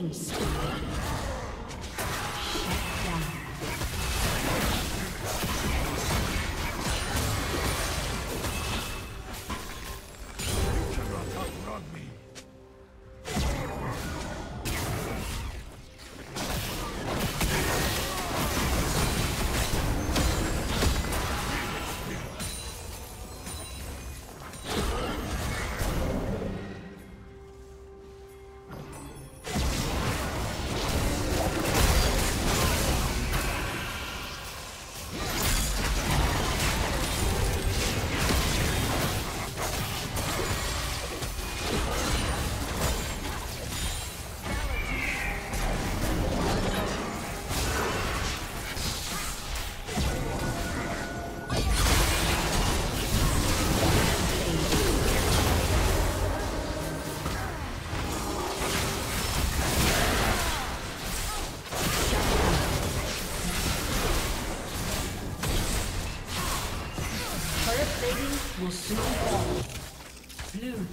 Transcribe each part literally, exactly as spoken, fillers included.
killing spree. Will soon fall. Blue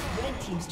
Team's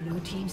Blue team's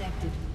disconnected.